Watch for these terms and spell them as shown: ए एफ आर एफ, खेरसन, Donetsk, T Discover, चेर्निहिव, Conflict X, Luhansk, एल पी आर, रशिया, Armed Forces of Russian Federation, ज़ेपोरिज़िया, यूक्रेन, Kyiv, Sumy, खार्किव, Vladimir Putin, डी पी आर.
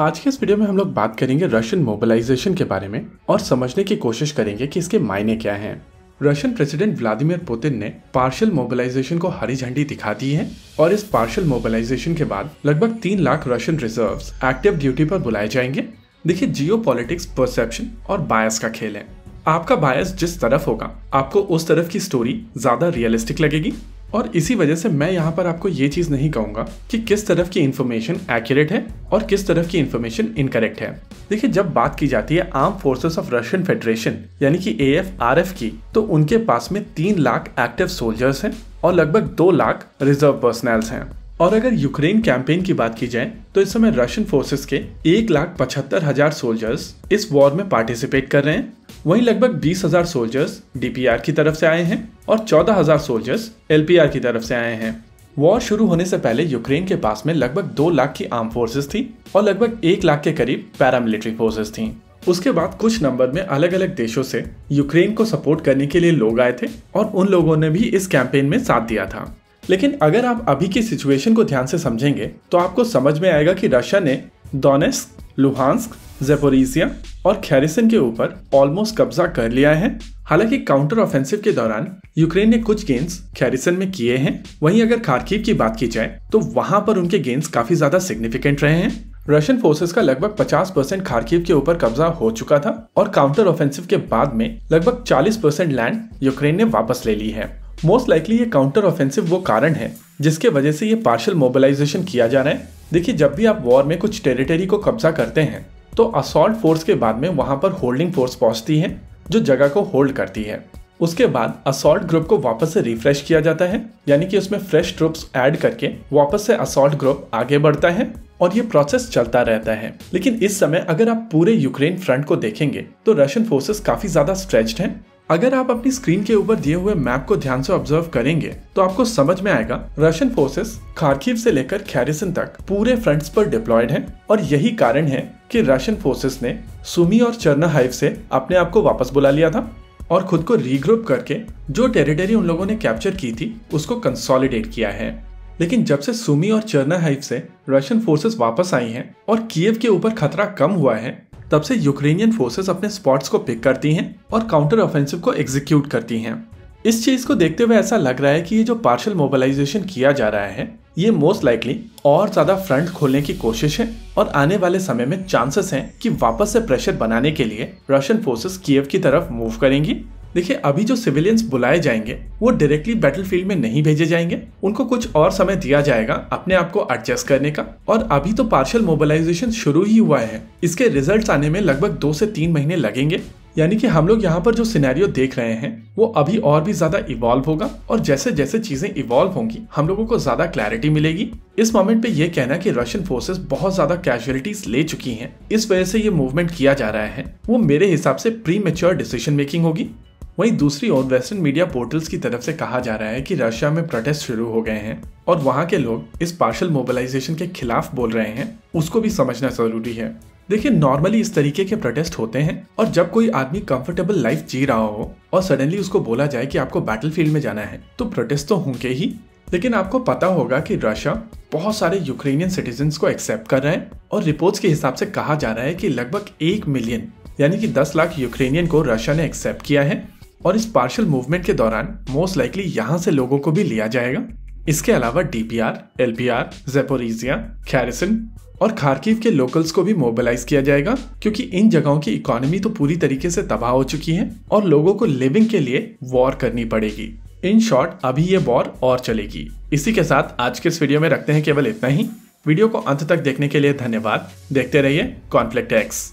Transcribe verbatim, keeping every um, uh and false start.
आज के इस वीडियो में हम लोग बात करेंगे रशियन मोबिलाइजेशन के बारे में और समझने की कोशिश करेंगे कि इसके मायने क्या हैं। रशियन प्रेसिडेंट व्लादिमीर पुतिन ने पार्शियल मोबिलाइजेशन को हरी झंडी दिखा दी है और इस पार्शियल मोबिलाइजेशन के बाद लगभग तीन lakh Russian reserves active duty पर बुलाए जाएंगे। देखिए, जियोपॉलिटिक्स, परसेप्शन और बायस का खेल है। आपका बायस जिस तरफ होगा, आपको उस तरफ की स्टोरी ज्यादा रियलिस्टिक लगेगी और इसी वजह से मैं यहाँ पर आपको ये चीज नहीं कहूंगा कि किस तरफ की इन्फॉर्मेशन एक्यूरेट है और किस तरफ की इन्फॉर्मेशन इनकरेक्ट है। देखिए, जब बात की जाती है arm forces of Russian federation यानी कि ए एफ आर एफ की, तो उनके पास में तीन लाख एक्टिव सोल्जर्स हैं और लगभग दो लाख रिजर्व पर्सनल्स हैं। और अगर यूक्रेन कैंपेन की बात की जाए तो इस समय रशियन फोर्सेस के एक लाख पचहत्तर हजार सोल्जर्स इस वॉर में पार्टिसिपेट कर रहे हैं। वहीं लगभग बीस हजार सोल्जर्स डी पी आर की तरफ से आए हैं और चौदह हजार सोल्जर्स एल पी आर की तरफ से आए हैं। वॉर शुरू होने से पहले यूक्रेन के पास में लगभग दो लाख की आर्म फोर्सेस थी और लगभग एक लाख के करीब पैरामिलिट्री फोर्सेस थी। उसके बाद कुछ नंबर में अलग अलग देशों से यूक्रेन को सपोर्ट करने के लिए लोग आए थे और उन लोगों ने भी इस कैंपेन में साथ दिया था। लेकिन अगर आप अभी की सिचुएशन को ध्यान से समझेंगे तो आपको समझ में आएगा कि रशिया ने डोनेस्क, लुहांस्क, ज़ेपोरिज़िया और खेरसन के ऊपर ऑलमोस्ट कब्जा कर लिया है। हालांकि काउंटर ऑफेंसिव के दौरान यूक्रेन ने कुछ गेंस खेरसन में किए हैं। वहीं अगर खार्किव की बात की जाए तो वहां पर उनके गेंस काफी ज्यादा सिग्निफिकेंट रहे हैं। रशियन फोर्सेस का लगभग पचास परसेंट खार्किव के ऊपर कब्जा हो चुका था और काउंटर ऑफेंसिव के बाद में लगभग चालीस परसेंट लैंड यूक्रेन ने वापस ले ली है। मोस्ट लाइकली ये काउंटर ऑफेंसिव वो कारण है जिसके वजह से ये पार्शियल मोबिलाइजेशन किया जा रहा है। देखिए, जब भी आप वॉर में कुछ टेरिटरी को कब्जा करते हैं तो असॉल्ट फोर्स के बाद में वहां पर होल्डिंग फोर्स पहुंचती है जो जगह को होल्ड करती है। उसके बाद असॉल्ट ग्रुप को वापस से रिफ्रेश किया जाता है, यानी कि उसमें फ्रेश ट्रूप्स ऐड करके वापस से असॉल्ट ग्रुप आगे बढ़ता है और ये प्रोसेस चलता रहता है। लेकिन इस समय अगर आप पूरे यूक्रेन फ्रंट को देखेंगे तो रशियन फोर्सेस काफी ज्यादा स्ट्रेच्ड हैं। अगर आप अपनी स्क्रीन के ऊपर दिए हुए मैप को ध्यान से ऑब्जर्व करेंगे तो आपको समझ में आएगा रशियन फोर्सेस खार्किव से लेकर खेरसन तक पूरे फ्रंट्स पर डिप्लॉयड हैं और यही कारण है कि रशियन फोर्सेस ने सुमी और चेर्निहिव से अपने आप को वापस बुला लिया था और खुद को रीग्रुप करके जो टेरिटरी उन लोगों ने कैप्चर की थी उसको कंसोलिडेट किया है। लेकिन जब से सुमी और चेर्निहिव से रशियन फोर्सेस वापस आई हैं और कीव के ऊपर खतरा कम हुआ है, तब से यूक्रेनियन फोर्सेस अपने स्पॉट्स को पिक करती हैं और काउंटर ऑफेंसिव को एग्जीक्यूट करती हैं। इस चीज को देखते हुए ऐसा लग रहा है कि ये जो पार्शियल मोबिलाइजेशन किया जा रहा है ये मोस्ट लाइकली और ज्यादा फ्रंट खोलने की कोशिश है और आने वाले समय में चांसेस हैं कि वापस से प्रेशर बनाने के लिए रशियन फोर्सेस कीव की तरफ मूव करेंगी। देखिए, अभी जो सिविलियंस बुलाए जाएंगे वो डायरेक्टली बैटलफील्ड में नहीं भेजे जाएंगे, उनको कुछ और समय दिया जाएगा अपने आप को एडजस्ट करने का। और अभी तो पार्शियल मोबिलाइजेशन शुरू ही हुआ है, इसके रिजल्ट्स आने में लगभग दो से तीन महीने लगेंगे। यानी कि हम लोग यहाँ पर जो सिनेरियो देख रहे हैं वो अभी और भी ज्यादा इवॉल्व होगा और जैसे जैसे चीजें इवॉल्व होंगी हम लोगों को ज्यादा क्लैरिटी मिलेगी। इस मोमेंट पे ये कहना कि रशियन फोर्सेस बहुत ज्यादा कैजुअलिटीज ले चुकी हैं, इस वजह से ये मूवमेंट किया जा रहा है, वो मेरे हिसाब से प्री मैच्योर डिसीजन मेकिंग होगी। वहीं दूसरी ओर वेस्टर्न मीडिया पोर्टल्स की तरफ से कहा जा रहा है कि रशिया में प्रोटेस्ट शुरू हो गए हैं और वहां के लोग इस पार्शियल मोबिलाइजेशन के खिलाफ बोल रहे हैं, उसको भी समझना जरूरी है। देखिए, नॉर्मली इस तरीके के प्रोटेस्ट होते हैं और जब कोई आदमी कंफर्टेबल लाइफ जी रहा हो और सडनली उसको बोला जाए कि आपको बैटलफील्ड में जाना है तो प्रोटेस्ट तो होंगे ही। लेकिन आपको पता होगा कि रशिया बहुत सारे यूक्रेनियन सिटीजन्स को एक्सेप्ट कर रहे हैं और रिपोर्ट्स के हिसाब से कहा जा रहा है कि लगभग एक मिलियन यानी कि दस लाख यूक्रेनियन को रशिया ने एक्सेप्ट किया है और इस पार्शियल मूवमेंट के दौरान मोस्ट लाइकली यहाँ से लोगों को भी लिया जाएगा। इसके अलावा डी पी आर, एल पी आर, ज़ेपोरिज़िया, खेरसन और खार्किव के लोकल्स को भी मोबिलाइज किया जाएगा क्योंकि इन जगहों की इकोनॉमी तो पूरी तरीके से तबाह हो चुकी है और लोगों को लिविंग के लिए वॉर करनी पड़ेगी। इन शॉर्ट, अभी ये वॉर और चलेगी। इसी के साथ आज के इस वीडियो में रखते हैं केवल इतना ही। वीडियो को अंत तक देखने के लिए धन्यवाद। देखते रहिए कॉन्फ्लिक्ट एक्स।